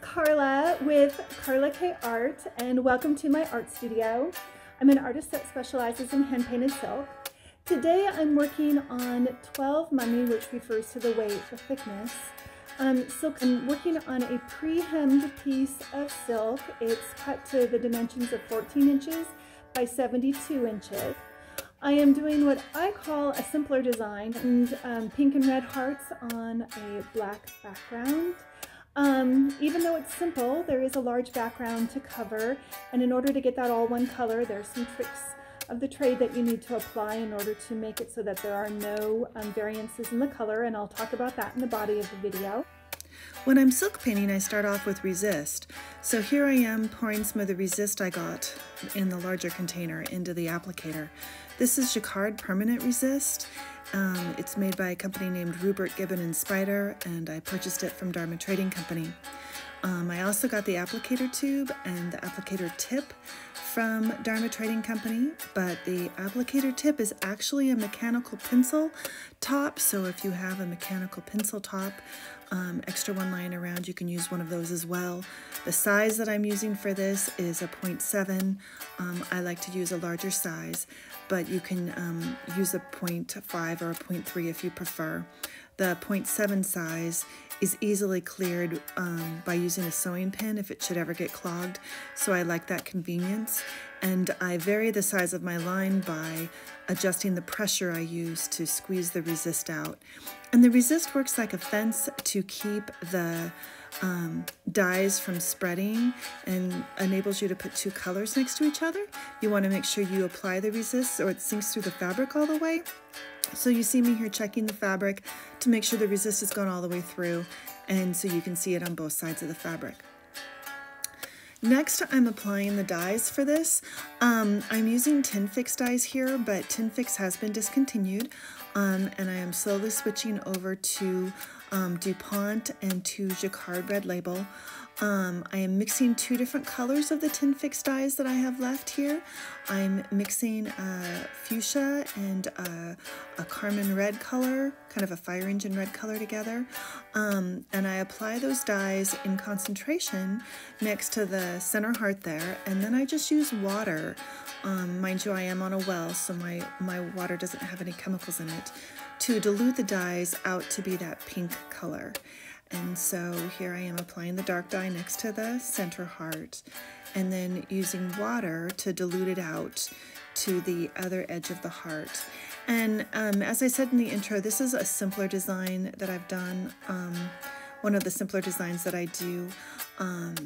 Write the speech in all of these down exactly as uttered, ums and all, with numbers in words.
Karla with Karla Kay Art, and welcome to my art studio. I'm an artist that specializes in hand-painted silk. Today I'm working on twelve mummy, which refers to the weight or thickness. Um, silk. I'm working on a pre-hemmed piece of silk. It's cut to the dimensions of fourteen inches by seventy-two inches. I am doing what I call a simpler design, and um, pink and red hearts on a black background. Um, even though it's simple, there is a large background to cover, and in order to get that all one color, there are some tricks of the trade that you need to apply in order to make it so that there are no um, variances in the color, and I'll talk about that in the body of the video. When I'm silk painting, I start off with resist. So here I am pouring some of the resist I got in the larger container into the applicator. This is Jacquard Permanent Resist. Um, it's made by a company named Rupert Gibbon and Spider, and I purchased it from Dharma Trading Company. Um, I also got the applicator tube and the applicator tip from Dharma Trading Company, but the applicator tip is actually a mechanical pencil top, so if you have a mechanical pencil top, um, extra one lying around, you can use one of those as well. The size that I'm using for this is a point seven. Um, I like to use a larger size, but you can um, use a point five or a point three if you prefer. The point seven size is easily cleared um, by using a sewing pin if it should ever get clogged, so I like that convenience. And I vary the size of my line by adjusting the pressure I use to squeeze the resist out. And the resist works like a fence to keep the um, dyes from spreading and enables you to put two colors next to each other. You want to make sure you apply the resist so it sinks through the fabric all the way. So you see me here checking the fabric to make sure the resist has gone all the way through, and so you can see it on both sides of the fabric. Next, I'm applying the dyes for this. Um, I'm using Tinfix dyes here, but Tinfix has been discontinued, um, and I am slowly switching over to um, DuPont and to Jacquard Red Label. Um, I am mixing two different colors of the Tinfix dyes that I have left here. I'm mixing uh, fuchsia and uh, a carmine red color, kind of a fire engine red color together. Um, and I apply those dyes in concentration next to the center heart there. And then I just use water. Um, mind you, I am on a well, so my, my water doesn't have any chemicals in it, to dilute the dyes out to be that pink color. And so here I am applying the dark dye next to the center heart and then using water to dilute it out to the other edge of the heart. And um, as I said in the intro, this is a simpler design that I've done, um, one of the simpler designs that I do. Um,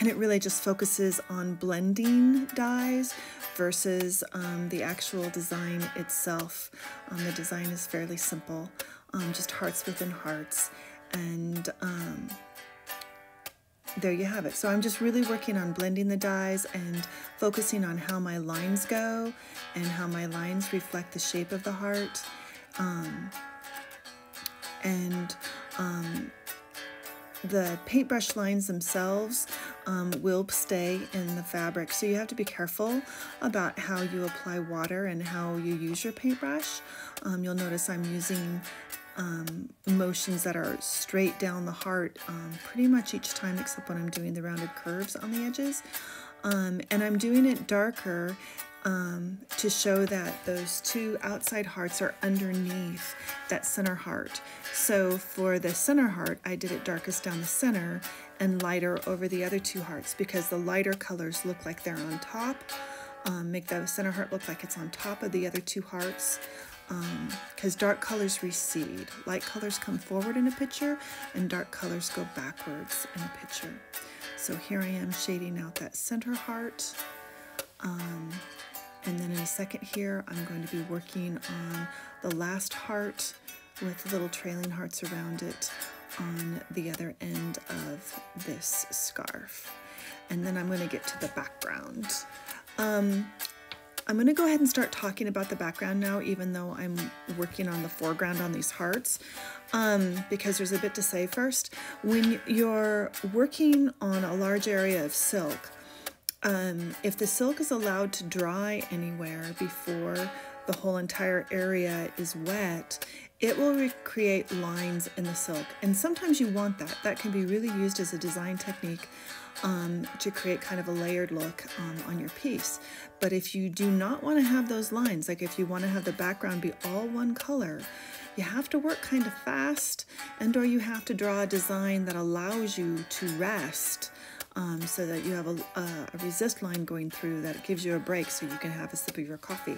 and it really just focuses on blending dyes versus um, the actual design itself. Um, the design is fairly simple, um, just hearts within hearts. And um, there you have it. So I'm just really working on blending the dyes and focusing on how my lines go and how my lines reflect the shape of the heart. Um, and um, the paintbrush lines themselves um, will stay in the fabric. So you have to be careful about how you apply water and how you use your paintbrush. Um, you'll notice I'm using Um, motions that are straight down the heart um, pretty much each time, except when I'm doing the rounded curves on the edges. Um, and I'm doing it darker um, to show that those two outside hearts are underneath that center heart. So for the center heart, I did it darkest down the center and lighter over the other two hearts, because the lighter colors look like they're on top, um, make the center heart look like it's on top of the other two hearts. Because um, dark colors recede. Light colors come forward in a picture, and dark colors go backwards in a picture. So here I am shading out that center heart. Um, and then in a second here, I'm going to be working on the last heart with little trailing hearts around it on the other end of this scarf. And then I'm going to get to the background. Um, I'm going to go ahead and start talking about the background now, even though I'm working on the foreground on these hearts, um, because there's a bit to say first. When you're working on a large area of silk, um, if the silk is allowed to dry anywhere before the whole entire area is wet, it will recreate lines in the silk. And sometimes you want that. That can be really used as a design technique um, to create kind of a layered look um, on your piece. But if you do not want to have those lines, like if you want to have the background be all one color, you have to work kind of fast, and or you have to draw a design that allows you to rest um, so that you have a, a, a resist line going through that gives you a break so you can have a sip of your coffee.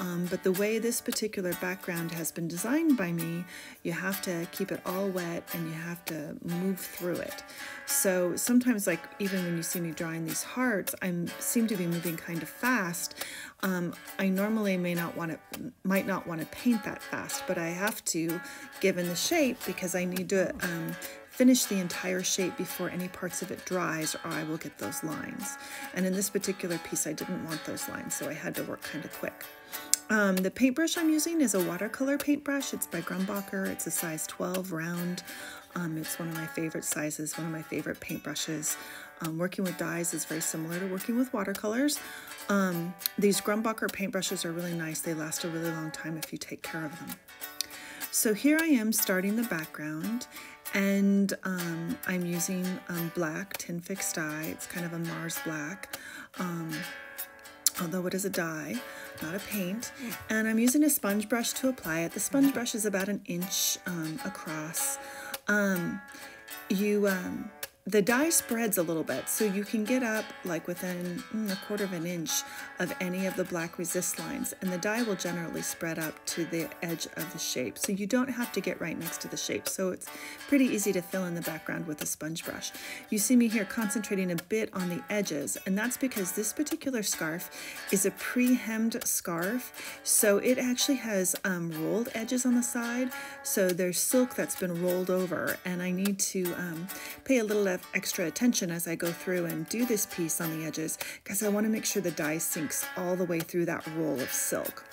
Um, but the way this particular background has been designed by me, you have to keep it all wet and you have to move through it. So sometimes, like even when you see me drawing these hearts, I seem to be moving kind of fast. Um, I normally may not want to, might not want to paint that fast, but I have to, given the shape, because I need to um, finish the entire shape before any parts of it dries, or I will get those lines. And in this particular piece, I didn't want those lines, so I had to work kind of quick. Um, the paintbrush I'm using is a watercolor paintbrush. It's by Grumbacher. It's a size twelve round. Um, it's one of my favorite sizes, one of my favorite paintbrushes. Um, working with dyes is very similar to working with watercolors. Um, these Grumbacher paintbrushes are really nice. They last a really long time if you take care of them. So here I am starting the background, and um, I'm using um, black Tinfix dye. It's kind of a Mars black, um, although it is a dye, not a paint. And I'm using a sponge brush to apply it. The sponge brush is about an inch um, across. Um, you, um, the dye spreads a little bit, so you can get up like within mm, a quarter of an inch of any of the black resist lines, and the dye will generally spread up to the edge of the shape. So you don't have to get right next to the shape. So it's pretty easy to fill in the background with a sponge brush. You see me here concentrating a bit on the edges, and that's because this particular scarf is a pre-hemmed scarf. So it actually has um, rolled edges on the side. So there's silk that's been rolled over, and I need to um, pay a little extra attention as I go through and do this piece on the edges, because I want to make sure the dye sinks all the way through that roll of silk.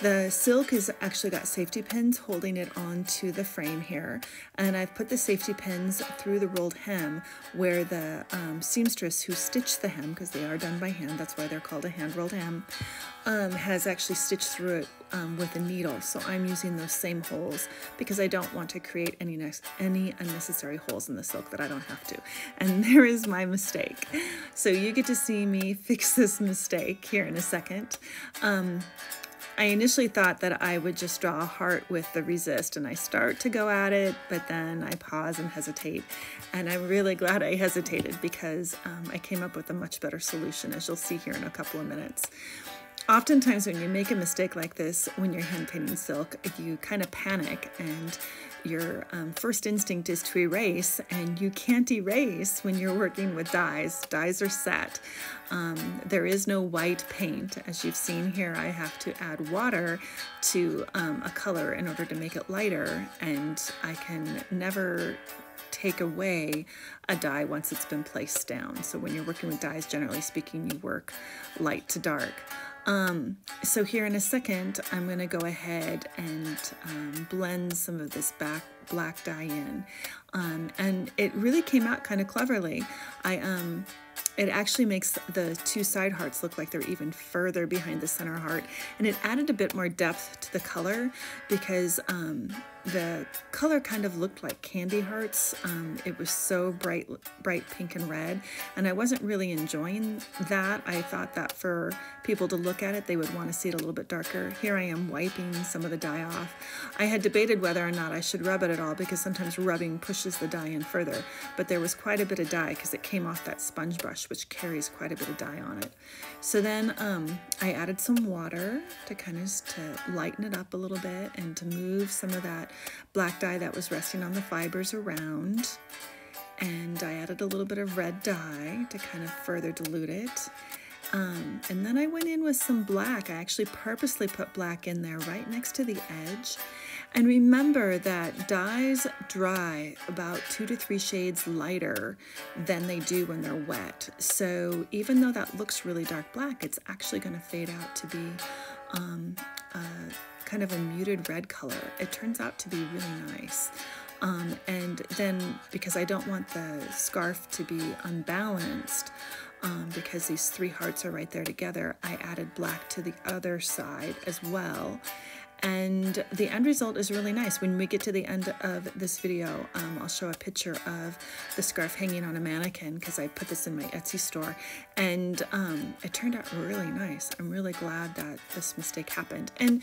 The silk has actually got safety pins holding it onto the frame here, and I've put the safety pins through the rolled hem where the um, seamstress who stitched the hem, because they are done by hand, that's why they're called a hand-rolled hem, um, has actually stitched through it um, with a needle. So I'm using those same holes because I don't want to create any, any unnecessary holes in the silk that I don't have to. And there is my mistake. So you get to see me fix this mistake here in a second. Um, I initially thought that I would just draw a heart with the resist, and I start to go at it, but then I pause and hesitate, and I'm really glad I hesitated, because um, I came up with a much better solution, as you'll see here in a couple of minutes. Oftentimes when you make a mistake like this, when you're hand painting silk, you kind of panic, and your um, first instinct is to erase, and you can't erase when you're working with dyes. Dyes are set. Um, there is no white paint. As you've seen here, I have to add water to um, a color in order to make it lighter, and I can never take away a dye once it's been placed down. So when you're working with dyes, generally speaking, you work light to dark. Um, so here in a second, I'm going to go ahead and um, blend some of this back black dye in. Um, and it really came out kind of cleverly. I um, It actually makes the two side hearts look like they're even further behind the center heart. And it added a bit more depth to the color, because um, the color kind of looked like candy hearts. Um, it was so bright, bright pink and red. And I wasn't really enjoying that. I thought that for people to look at it, they would want to see it a little bit darker. Here I am wiping some of the dye off. I had debated whether or not I should rub it at all, because sometimes rubbing pushes the dye in further. But there was quite a bit of dye because it came off that sponge brush, which carries quite a bit of dye on it. So then um, I added some water to kind of to lighten it up a little bit and to move some of that black dye that was resting on the fibers around. And I added a little bit of red dye to kind of further dilute it. Um, and then I went in with some black. I actually purposely put black in there right next to the edge. And remember that dyes dry about two to three shades lighter than they do when they're wet. So even though that looks really dark black, it's actually going to fade out to be um, a, kind of a muted red color. It turns out to be really nice. Um, and then because I don't want the scarf to be unbalanced, um, because these three hearts are right there together, I added black to the other side as well. And the end result is really nice. When we get to the end of this video, um, I'll show a picture of the scarf hanging on a mannequin because I put this in my Etsy store, and um, it turned out really nice. I'm really glad that this mistake happened. And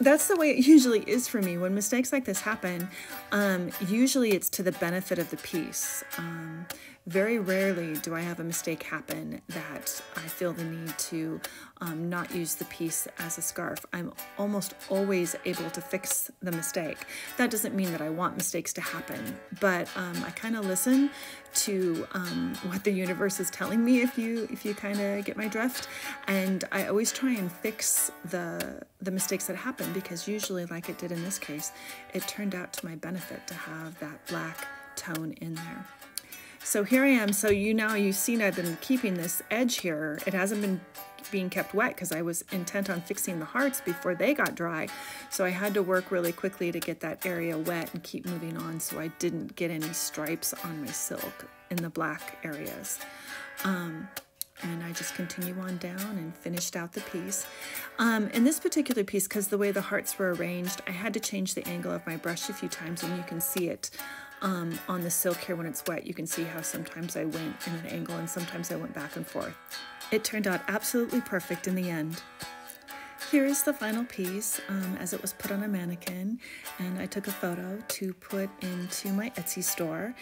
that's the way it usually is for me. When mistakes like this happen, um, usually it's to the benefit of the piece. Um, very rarely do I have a mistake happen that I feel the need to um, not use the piece as a scarf. I'm almost always able to fix the mistake. That doesn't mean that I want mistakes to happen, but um, I kind of listen to um, what the universe is telling me, if you if you kind of get my drift. And I always try and fix the the mistakes that happen, because usually, like it did in this case, it turned out to my benefit to have that black tone in there. So here I am. So you now you've seen I've been keeping this edge here. It hasn't been being kept wet because I was intent on fixing the hearts before they got dry. So I had to work really quickly to get that area wet and keep moving on so I didn't get any stripes on my silk in the black areas. Um, and I just continue on down and finished out the piece. Um, in this particular piece, because the way the hearts were arranged, I had to change the angle of my brush a few times, and you can see it um, on the silk here when it's wet. You can see how sometimes I went in an angle and sometimes I went back and forth. It turned out absolutely perfect in the end. Here is the final piece um, as it was put on a mannequin, and I took a photo to put into my Etsy store.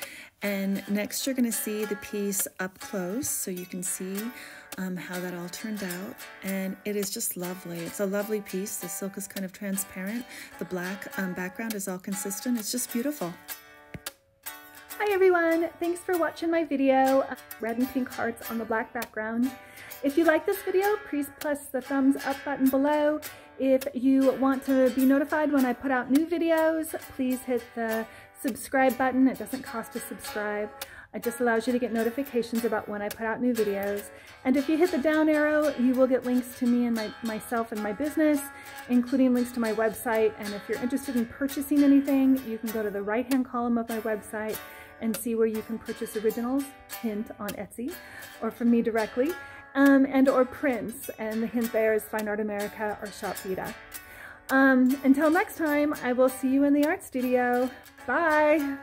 And next you're gonna see the piece up close, so you can see um, how that all turned out. And it is just lovely. It's a lovely piece. The silk is kind of transparent. The black um, background is all consistent. It's just beautiful. Hi everyone, thanks for watching my video of red and pink hearts on the black background. If you like this video, please press the thumbs up button below. If you want to be notified when I put out new videos, please hit the subscribe button. It doesn't cost to subscribe. It just allows you to get notifications about when I put out new videos. And if you hit the down arrow, you will get links to me and my, myself and my business, including links to my website. And if you're interested in purchasing anything, you can go to the right-hand column of my website and see where you can purchase originals, hint on Etsy, or from me directly, um, and or prints, and the hint there is Fine Art America or Shop Vida. Um, until next time, I will see you in the art studio. Bye!